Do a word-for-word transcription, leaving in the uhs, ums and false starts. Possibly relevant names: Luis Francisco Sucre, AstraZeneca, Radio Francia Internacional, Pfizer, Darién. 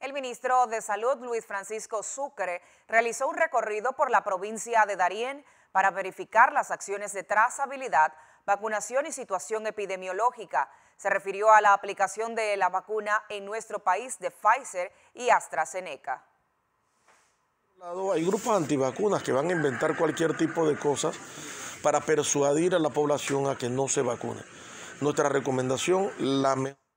El ministro de Salud, Luis Francisco Sucre, realizó un recorrido por la provincia de Darién para verificar las acciones de trazabilidad, vacunación y situación epidemiológica. Se refirió a la aplicación de la vacuna en nuestro país de Pfizer y AstraZeneca. Hay grupos antivacunas que van a inventar cualquier tipo de cosas para persuadir a la población a que no se vacune. Nuestra recomendación, la mejor.